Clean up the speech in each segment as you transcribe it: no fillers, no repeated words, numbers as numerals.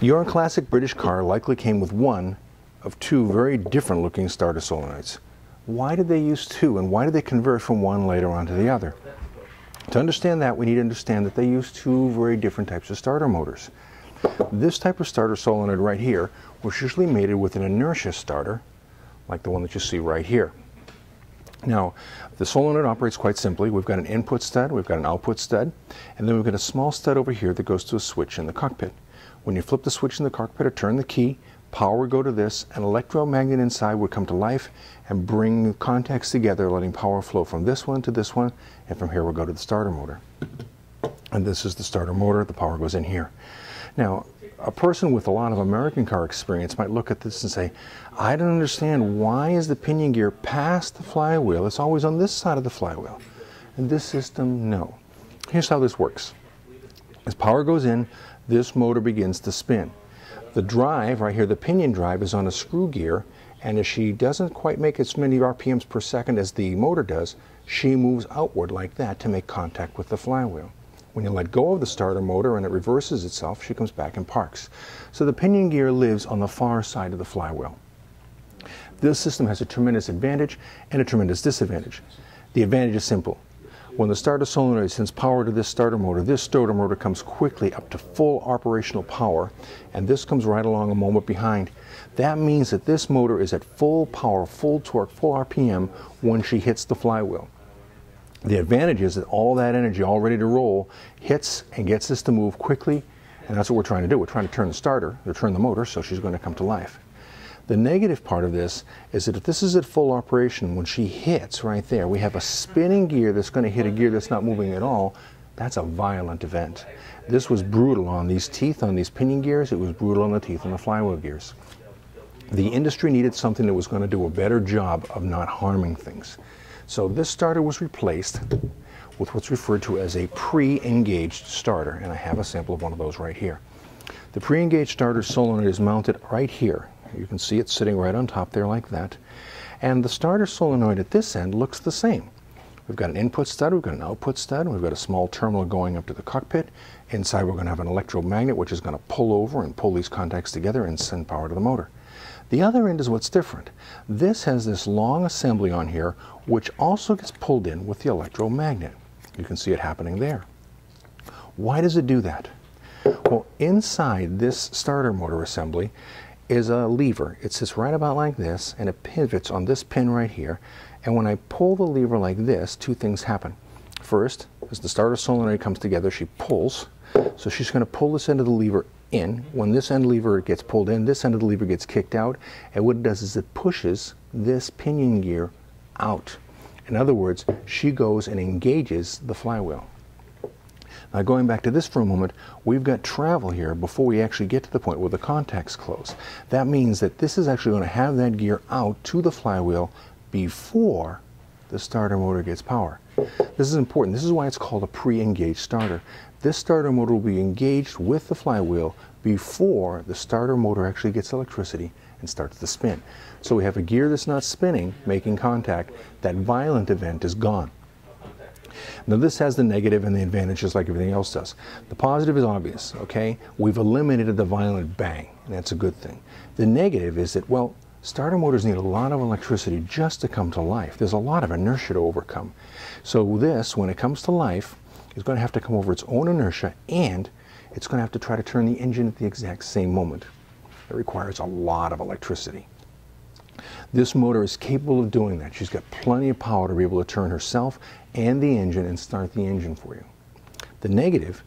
Your classic British car likely came with one of two very different looking starter solenoids. Why did they use two, and why did they convert from one later on to the other? To understand that, we need to understand that they use two very different types of starter motors. This type of starter solenoid right here was usually mated with an inertia starter, like the one that you see right here. Now, the solenoid operates quite simply. We've got an input stud, we've got an output stud, and then we've got a small stud over here that goes to a switch in the cockpit. When you flip the switch in the cockpit or turn the key, power would go to this, an electromagnet inside would come to life and bring the contacts together, letting power flow from this one to this one, and from here we'll go to the starter motor. And this is the starter motor, the power goes in here. Now, a person with a lot of American car experience might look at this and say, I don't understand, why is the pinion gear past the flywheel? It's always on this side of the flywheel. In this system, no. Here's how this works. As power goes in, this motor begins to spin. The drive, right here, the pinion drive, is on a screw gear, and if she doesn't quite make as many RPMs per second as the motor does, she moves outward like that to make contact with the flywheel. When you let go of the starter motor and it reverses itself, she comes back and parks. So the pinion gear lives on the far side of the flywheel. This system has a tremendous advantage and a tremendous disadvantage. The advantage is simple. When the starter solenoid sends power to this starter motor comes quickly up to full operational power, and this comes right along a moment behind. That means that this motor is at full power, full torque, full RPM when she hits the flywheel. The advantage is that all that energy, all ready to roll, hits and gets this to move quickly, and that's what we're trying to do. We're trying to turn the starter, or turn the motor, so she's going to come to life. The negative part of this is that if this is at full operation, when she hits right there, we have a spinning gear that's going to hit a gear that's not moving at all. That's a violent event. This was brutal on these teeth, on these pinion gears. It was brutal on the teeth on the flywheel gears. The industry needed something that was going to do a better job of not harming things. So this starter was replaced with what's referred to as a pre-engaged starter, and I have a sample of one of those right here. The pre-engaged starter solenoid is mounted right here. You can see it sitting right on top there like that. And the starter solenoid at this end looks the same. We've got an input stud, we've got an output stud, we've got a small terminal going up to the cockpit. Inside we're going to have an electromagnet which is going to pull over and pull these contacts together and send power to the motor. The other end is what's different. This has this long assembly on here which also gets pulled in with the electromagnet. You can see it happening there. Why does it do that? Well, inside this starter motor assembly is a lever. It sits right about like this, and it pivots on this pin right here, and when I pull the lever like this, two things happen. First, as the starter solenoid comes together, she pulls, so she's going to pull this end of the lever in. When this end lever gets pulled in, this end of the lever gets kicked out, and what it does is it pushes this pinion gear out. In other words, she goes and engages the flywheel. Now, going back to this for a moment, we've got travel here before we actually get to the point where the contacts close. That means that this is actually going to have that gear out to the flywheel before the starter motor gets power. This is important. This is why it's called a pre-engaged starter. This starter motor will be engaged with the flywheel before the starter motor actually gets electricity and starts to spin. So we have a gear that's not spinning, making contact. That violent event is gone. Now, this has the negative and the advantages like everything else does. The positive is obvious, okay? We've eliminated the violent bang, and that's a good thing. The negative is that, well, starter motors need a lot of electricity just to come to life. There's a lot of inertia to overcome. So this, when it comes to life, is going to have to come over its own inertia, and it's going to have to try to turn the engine at the exact same moment. It requires a lot of electricity. This motor is capable of doing that. She's got plenty of power to be able to turn herself and the engine and start the engine for you. The negative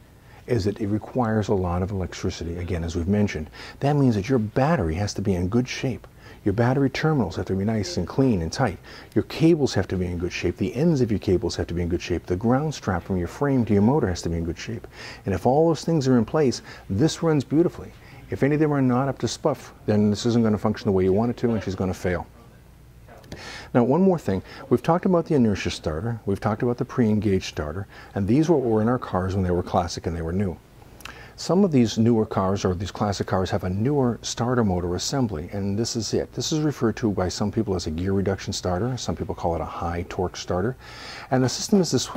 is that it requires a lot of electricity, again, as we've mentioned. That means that your battery has to be in good shape. Your battery terminals have to be nice and clean and tight. Your cables have to be in good shape. The ends of your cables have to be in good shape. The ground strap from your frame to your motor has to be in good shape. And if all those things are in place, this runs beautifully. If any of them are not up to snuff, then this isn't going to function the way you want it to, and she's going to fail. Now, one more thing. We've talked about the inertia starter, we've talked about the pre-engaged starter, and these were in our cars when they were classic and they were new. Some of these newer cars, or these classic cars, have a newer starter motor assembly, and this is it. This is referred to by some people as a gear reduction starter, some people call it a high torque starter, and the system is this.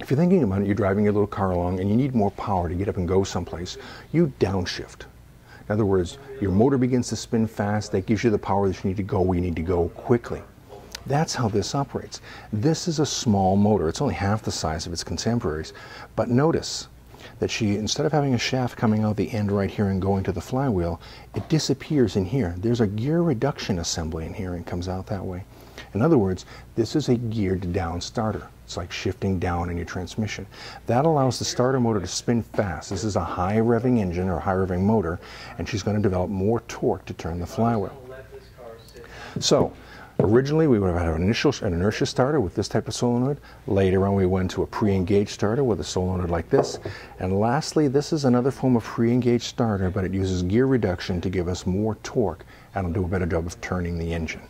If you're thinking about it, you're driving your little car along and you need more power to get up and go someplace, you downshift. In other words, your motor begins to spin fast. That gives you the power that you need to go where you need to go quickly. That's how this operates. This is a small motor. It's only half the size of its contemporaries. But notice that she, instead of having a shaft coming out the end right here and going to the flywheel, it disappears in here. There's a gear reduction assembly in here and comes out that way. In other words, this is a geared down starter. It's like shifting down in your transmission. That allows the starter motor to spin fast. This is a high revving engine or high revving motor, and she's going to develop more torque to turn the flywheel. So, originally, we would have had an inertia starter with this type of solenoid. Later on, we went to a pre-engaged starter with a solenoid like this. And lastly, this is another form of pre-engaged starter, but it uses gear reduction to give us more torque, and it'll do a better job of turning the engine.